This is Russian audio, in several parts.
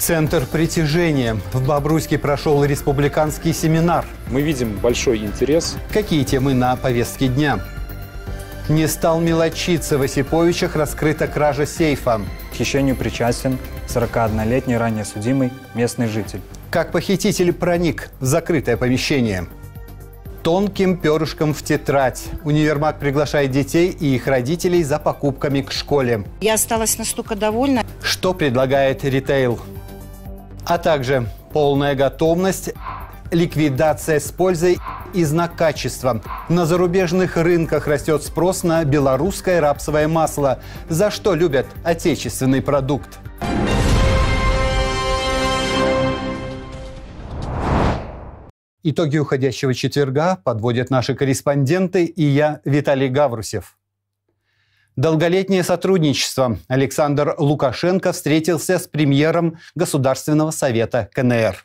Центр притяжения. В Бобруйске прошел республиканский семинар. Мы видим большой интерес. Какие темы на повестке дня? Не стал мелочиться. В Осиповичах раскрыта кража сейфа. К хищению причастен 41-летний ранее судимый местный житель. Как похититель проник в закрытое помещение. Тонким перышком в тетрадь. Универмаг приглашает детей и их родителей за покупками к школе. Я осталась настолько довольна. Что предлагает ритейл? А также полная готовность, ликвидация с пользой и знак качества. На зарубежных рынках растет спрос на белорусское рапсовое масло, за что любят отечественный продукт. Итоги уходящего четверга подводят наши корреспонденты и я, Виталий Гаврусев. Долголетнее сотрудничество. Александр Лукашенко встретился с премьером Государственного совета КНР.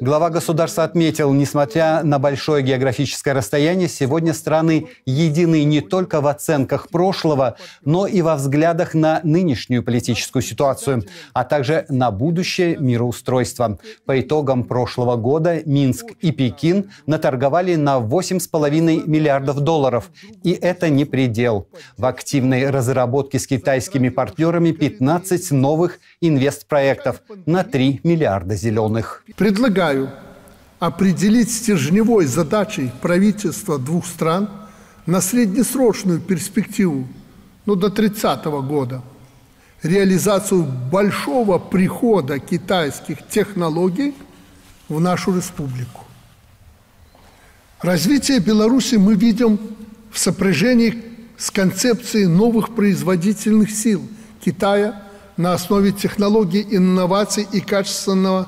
Глава государства отметил, несмотря на большое географическое расстояние, сегодня страны едины не только в оценках прошлого, но и во взглядах на нынешнюю политическую ситуацию, а также на будущее мироустройства. По итогам прошлого года Минск и Пекин наторговали на $8,5 миллиардов. И это не предел. В активной разработке с китайскими партнерами 15 новых инвестпроектов на $3 миллиарда зеленых. Предлагаю определить стержневой задачей правительства двух стран на среднесрочную перспективу, до 30 года, реализацию большого прихода китайских технологий в нашу республику. Развитие Беларуси мы видим в сопряжении с концепцией новых производительных сил Китая на основе технологий, инноваций и качественного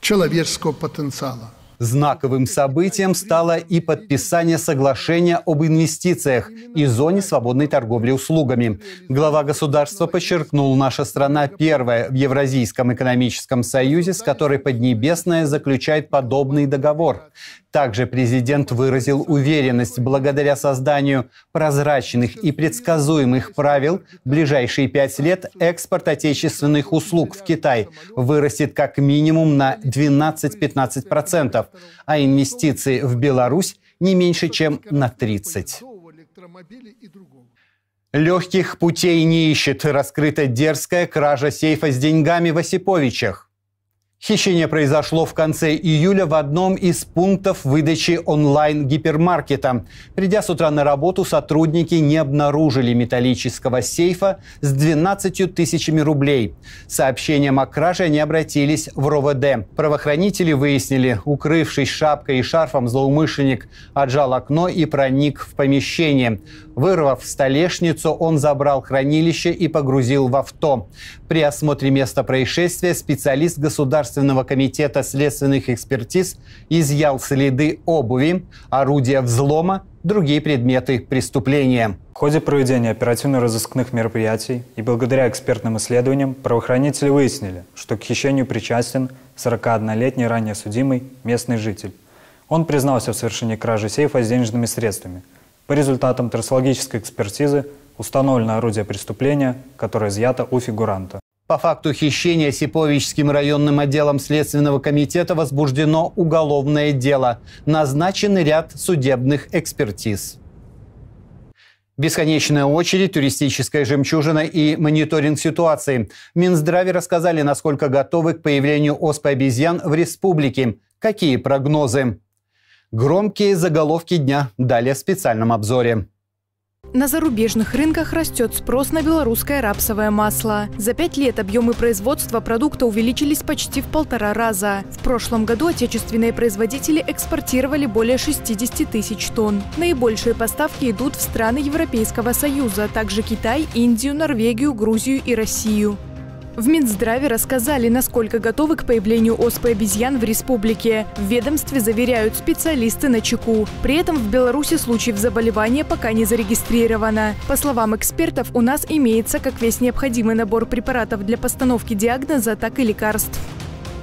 человеческого потенциала. Знаковым событием стало и подписание соглашения об инвестициях и зоне свободной торговли услугами. Глава государства подчеркнул, наша страна первая в Евразийском экономическом союзе, с которой Поднебесная заключает подобный договор. Также президент выразил уверенность, благодаря созданию прозрачных и предсказуемых правил в ближайшие 5 лет экспорт отечественных услуг в Китай вырастет как минимум на 12–15%, а инвестиции в Беларусь не меньше, чем на 30%. Легких путей не ищет. Раскрыта дерзкая кража сейфа с деньгами в Осиповичах. Хищение произошло в конце июля в одном из пунктов выдачи онлайн-гипермаркета. Придя с утра на работу, сотрудники не обнаружили металлического сейфа с 12 000 рублей. Сообщением о краже они обратились в РОВД. Правоохранители выяснили, укрывшись шапкой и шарфом, злоумышленник отжал окно и проник в помещение. Вырвав столешницу, он забрал хранилище и погрузил в авто. При осмотре места происшествия специалист Государственного комитета следственных экспертиз изъял следы обуви, орудия взлома, другие предметы преступления. В ходе проведения оперативно-розыскных мероприятий и благодаря экспертным исследованиям правоохранители выяснили, что к хищению причастен 41-летний ранее судимый местный житель. Он признался в совершении кражи сейфа с денежными средствами. По результатам трассологической экспертизы установлено орудие преступления, которое изъято у фигуранта. По факту хищения Сиповичским районным отделом Следственного комитета возбуждено уголовное дело. Назначен ряд судебных экспертиз. Бесконечная очередь, туристическая жемчужина и мониторинг ситуации. В Минздраве рассказали, насколько готовы к появлению оспы обезьян в республике. Какие прогнозы? Громкие заголовки дня далее в специальном обзоре. На зарубежных рынках растет спрос на белорусское рапсовое масло. За 5 лет объемы производства продукта увеличились почти в 1,5 раза. В прошлом году отечественные производители экспортировали более 60 000 тонн. Наибольшие поставки идут в страны Европейского Союза, а также Китай, Индию, Норвегию, Грузию и Россию. В Минздраве рассказали, насколько готовы к появлению оспы обезьян в республике. В ведомстве заверяют, специалисты на чеку. При этом в Беларуси случаев заболевания пока не зарегистрировано. По словам экспертов, у нас имеется как весь необходимый набор препаратов для постановки диагноза, так и лекарств.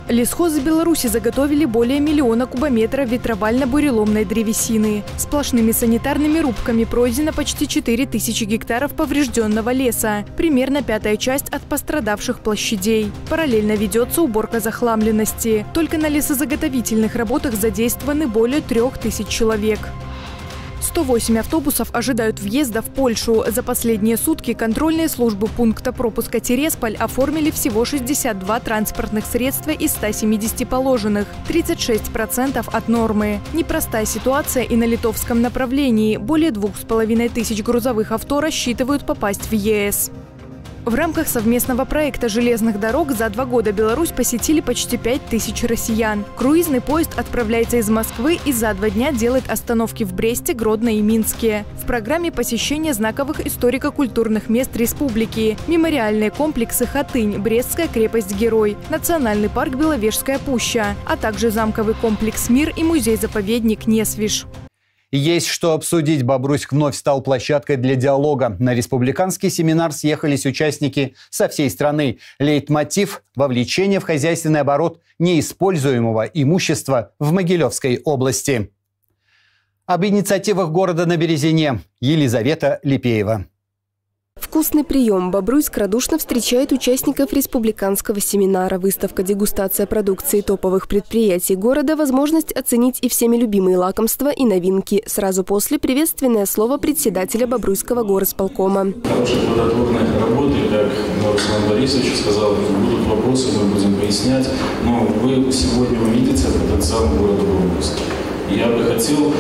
Лесхозы Беларуси заготовили более миллиона кубометров ветровально-буреломной древесины. Сплошными санитарными рубками пройдено почти 4000 гектаров поврежденного леса, примерно пятая часть от пострадавших площадей. Параллельно ведется уборка захламленности. Только на лесозаготовительных работах задействованы более 3000 человек. 108 автобусов ожидают въезда в Польшу. За последние сутки контрольные службы пункта пропуска Тиресполь оформили всего 62 транспортных средства из 170 положенных, 36% от нормы. Непростая ситуация и на литовском направлении. Более 2500 грузовых авто рассчитывают попасть в ЕС. В рамках совместного проекта железных дорог за 2 года Беларусь посетили почти 5000 россиян. Круизный поезд отправляется из Москвы и за 2 дня делает остановки в Бресте, Гродно и Минске. В программе посещение знаковых историко-культурных мест республики, мемориальные комплексы Хатынь, Брестская крепость Герой, национальный парк Беловежская пуща, а также замковый комплекс Мир и музей-заповедник Несвиж. Есть что обсудить. Бобруйск вновь стал площадкой для диалога. На республиканский семинар съехались участники со всей страны. Лейтмотив – вовлечение в хозяйственный оборот неиспользуемого имущества в Могилевской области. Об инициативах города на Березине. Елизавета Липеева. Вкусный прием. Бобруйск радушно встречает участников республиканского семинара. Выставка «Дегустация продукции топовых предприятий города», возможность оценить и всеми любимые лакомства и новинки. Сразу после приветственное слово председателя Бобруйского горосполкома. Хорошая плодотворная работа, и как Руслан Борисович сказал, будут вопросы, мы будем пояснять. Но вы сегодня увидите потенциал города Бобруйска. Я бы хотел,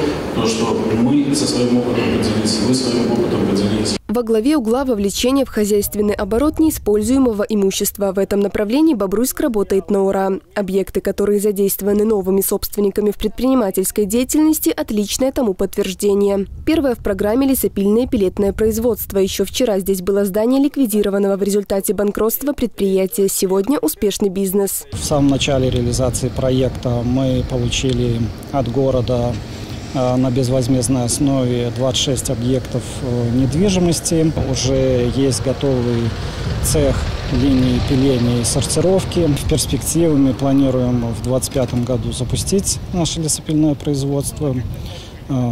что мы со своим опытом поделились, вы своим опытом поделились. Во главе угла вовлечение в хозяйственный оборот неиспользуемого имущества. В этом направлении Бобруйск работает на ура. Объекты, которые задействованы новыми собственниками в предпринимательской деятельности, отличное тому подтверждение. Первое в программе лесопильное пеллетное производство. Еще вчера здесь было здание ликвидированного в результате банкротства предприятия. Сегодня успешный бизнес. В самом начале реализации проекта мы получили от города на безвозмездной основе 26 объектов недвижимости. Уже есть готовый цех линии пиления и сортировки. В перспективе мы планируем в 2025 году запустить наше лесопильное производство,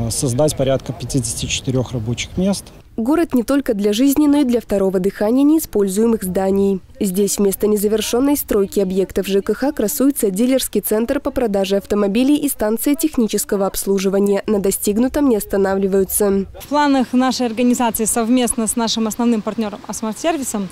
создать порядка 54 рабочих мест. Город не только для жизни, но и для второго дыхания неиспользуемых зданий. Здесь вместо незавершенной стройки объектов ЖКХ красуется дилерский центр по продаже автомобилей и станция технического обслуживания. На достигнутом не останавливаются. В планах нашей организации совместно с нашим основным партнером «Асмарт-сервисом»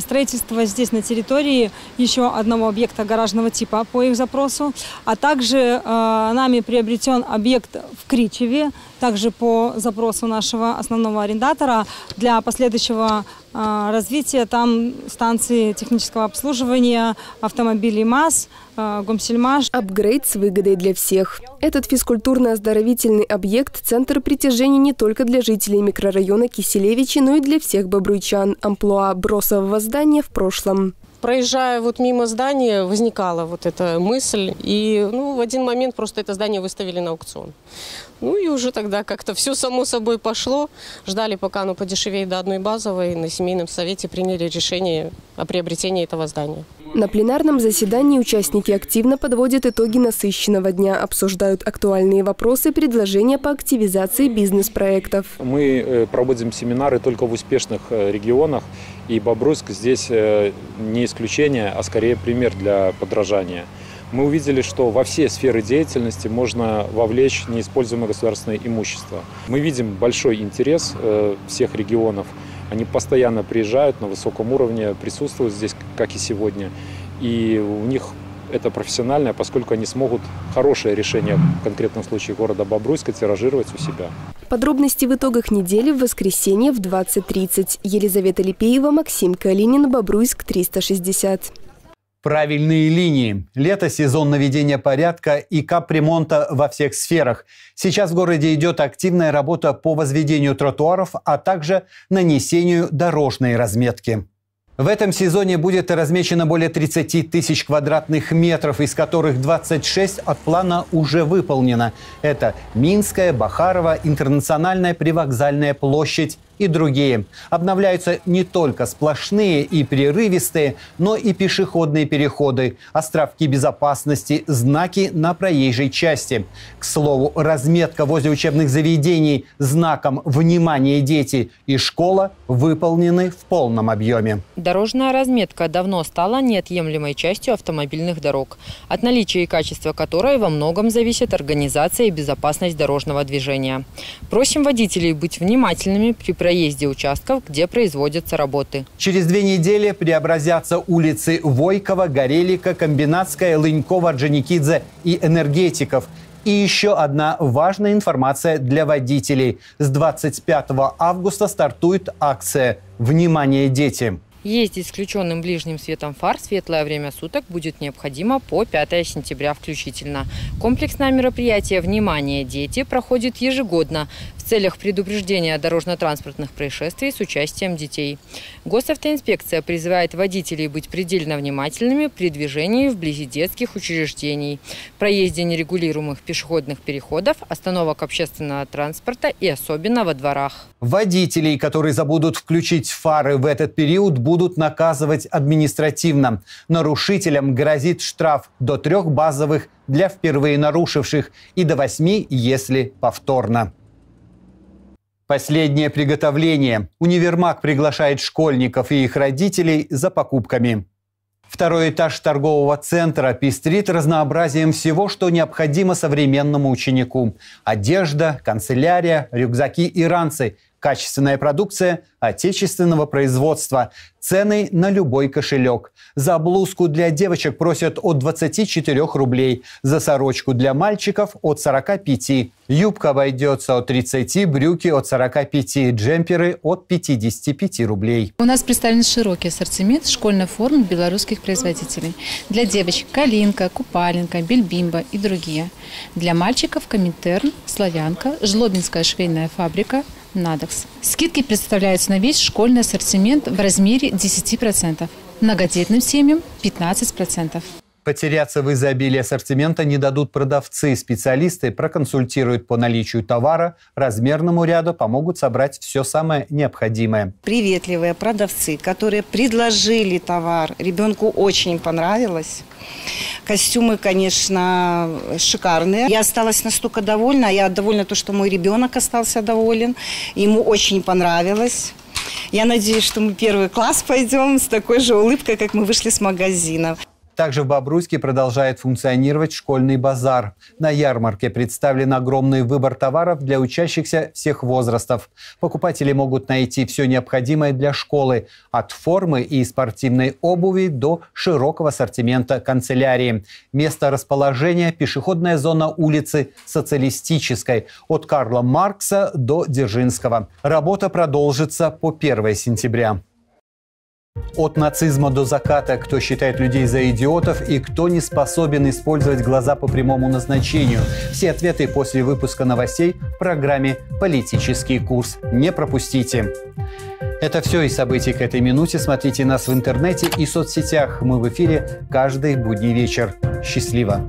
строительство здесь на территории еще одного объекта гаражного типа по их запросу, а также нами приобретен объект в Кричеве, также по запросу нашего основного арендатора. Для последующего развития там станции технического обслуживания, автомобилей МАЗ, Гомсельмаш. Апгрейд с выгодой для всех. Этот физкультурно-оздоровительный объект – центр притяжения не только для жителей микрорайона Киселевичи, но и для всех бобруйчан. Амплуа бросового здания в прошлом. Проезжая вот мимо здания, возникала вот эта мысль. И в один момент просто это здание выставили на аукцион. И уже тогда как-то все само собой пошло. Ждали, пока оно подешевеет до одной базовой. На семейном совете приняли решение о приобретении этого здания. На пленарном заседании участники активно подводят итоги насыщенного дня, обсуждают актуальные вопросы, предложения по активизации бизнес-проектов. Мы проводим семинары только в успешных регионах, и Бобруйск здесь не исключение, а скорее пример для подражания. Мы увидели, что во все сферы деятельности можно вовлечь неиспользуемое государственное имущество. Мы видим большой интерес всех регионов. Они постоянно приезжают на высоком уровне, присутствуют здесь, как и сегодня. И у них это профессионально, поскольку они смогут хорошее решение в конкретном случае города Бобруйска тиражировать у себя. Подробности в итогах недели в воскресенье в 20:30. Елизавета Липеева, Максим Калинин, Бобруйск 360. Правильные линии. Лето – сезон наведения порядка и капремонта во всех сферах. Сейчас в городе идет активная работа по возведению тротуаров, а также нанесению дорожной разметки. В этом сезоне будет размечено более 30 000 квадратных метров, из которых 26 от плана уже выполнено. Это Минская, Бахарова, Интернациональная, Привокзальная площадь, и другие. Обновляются не только сплошные и прерывистые, но и пешеходные переходы, островки безопасности, знаки на проезжей части. К слову, разметка возле учебных заведений знаком «Внимание, дети» и «Школа» выполнены в полном объеме. Дорожная разметка давно стала неотъемлемой частью автомобильных дорог, от наличия и качества которой во многом зависит организация и безопасность дорожного движения. Просим водителей быть внимательными при проезде участков, где производятся работы. Через 2 недели преобразятся улицы Войкова, Горелика, Комбинатская, Лынькова, Орджоникидзе и Энергетиков. И еще одна важная информация для водителей. С 25 августа стартует акция «Внимание, дети». Ездить с включенным ближним светом фар светлое время суток будет необходимо по 5 сентября включительно. Комплексное мероприятие «Внимание, дети» проходит ежегодно в целях предупреждения дорожно-транспортных происшествий с участием детей. Госавтоинспекция призывает водителей быть предельно внимательными при движении вблизи детских учреждений, проезде нерегулируемых пешеходных переходов, остановок общественного транспорта и особенно во дворах. Водителей, которые забудут включить фары в этот период, будут наказывать административно. Нарушителям грозит штраф до 3 базовых для впервые нарушивших и до 8, если повторно. Последнее приготовление. Универмаг приглашает школьников и их родителей за покупками. Второй этаж торгового центра пестрит разнообразием всего, что необходимо современному ученику. Одежда, канцелярия, рюкзаки и ранцы – качественная продукция отечественного производства. Цены на любой кошелек. За блузку для девочек просят от 24 рублей. За сорочку для мальчиков от 45. Юбка обойдется от 30, брюки от 45, джемперы от 55 рублей. У нас представлен широкий ассортимент школьной формы белорусских производителей. Для девочек «Калинка», «Купалинка», «Бельбимба» и другие. Для мальчиков «Коминтерн», «Славянка», «Жлобинская швейная фабрика», «Надекс». Скидки представляются на весь школьный ассортимент в размере 10%, многодетным семьям – 15%. Потеряться в изобилии ассортимента не дадут продавцы. Специалисты проконсультируют по наличию товара, размерному ряду помогут собрать все самое необходимое. Приветливые продавцы, которые предложили товар, ребенку очень понравилось. Костюмы, конечно, шикарные. Я осталась настолько довольна. Я довольна то, что мой ребенок остался доволен. Ему очень понравилось. Я надеюсь, что мы 1 класс пойдем с такой же улыбкой, как мы вышли с магазина. Также в Бобруйске продолжает функционировать школьный базар. На ярмарке представлен огромный выбор товаров для учащихся всех возрастов. Покупатели могут найти все необходимое для школы. От формы и спортивной обуви до широкого ассортимента канцелярии. Место расположения – пешеходная зона улицы Социалистической. От Карла Маркса до Дзержинского. Работа продолжится по 1 сентября. От нацизма до заката, кто считает людей за идиотов и кто не способен использовать глаза по прямому назначению. Все ответы после выпуска новостей в программе «Политический курс». Не пропустите. Это все из событий к этой минуте. Смотрите нас в интернете и соцсетях. Мы в эфире каждый будний вечер. Счастливо!